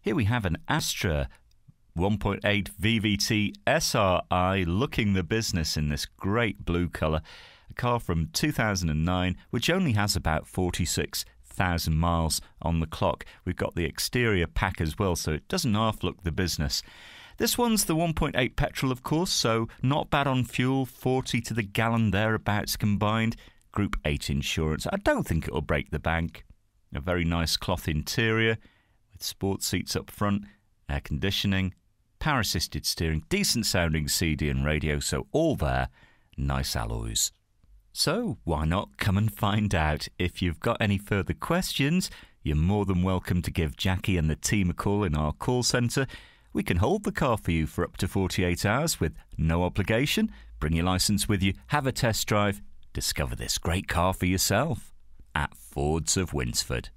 Here we have an Astra 1.8 VVT SRI looking the business in this great blue colour. A car from 2009 which only has about 46,000 miles on the clock. We've got the exterior pack as well, so it doesn't half look the business. This one's the 1.8 petrol, of course, so not bad on fuel, 40 to the gallon thereabouts combined. Group 8 insurance. I don't think it'll break the bank. A very nice cloth interior with sports seats up front, air conditioning, power assisted steering, decent sounding CD and radio, so all there, nice alloys. So why not come and find out? If you've got any further questions, you're more than welcome to give Jackie and the team a call in our call centre. We can hold the car for you for up to 48 hours with no obligation. Bring your licence with you, have a test drive, discover this great car for yourself at Fords of Winsford.